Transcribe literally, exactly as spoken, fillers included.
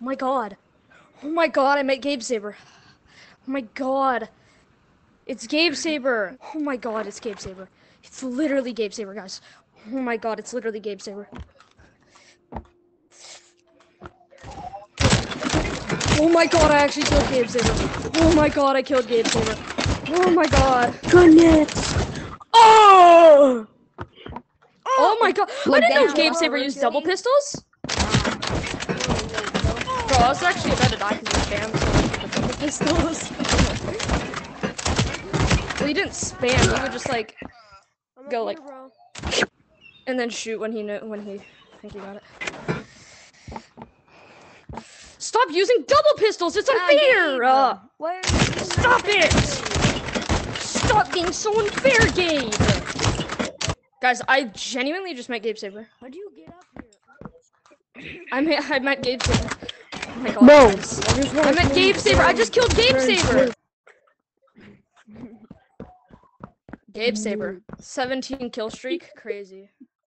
Oh my god. Oh my god, I met Gabe Saber. Oh my god. It's Gabe Saber. Oh my god, it's Gabe Saber. It's literally Gabe Saber, guys. Oh my god, it's literally Gabe Saber. Oh my god, I actually killed Gabe Saber. Oh my god, I killed Gabe Saber. Oh my god. Goodness. Oh! Oh my god. I didn't know Gabe Saber used double pistols. Bro, I was actually about to die because he spammed double pistols. Well, he didn't spam. He would just like go like, and then shoot when he knew when he think he got it. Stop using double pistols! It's unfair! Uh, stop it! Stop being so unfair, Gabe! Guys, I genuinely just met Gabe Saber. How do you get up here? I met, I met Gabe Saber. Oh my god. No! I, just I met Gabe Saber! I just killed Gabe Saber! Gabe Saber. seventeen kill streak. Crazy.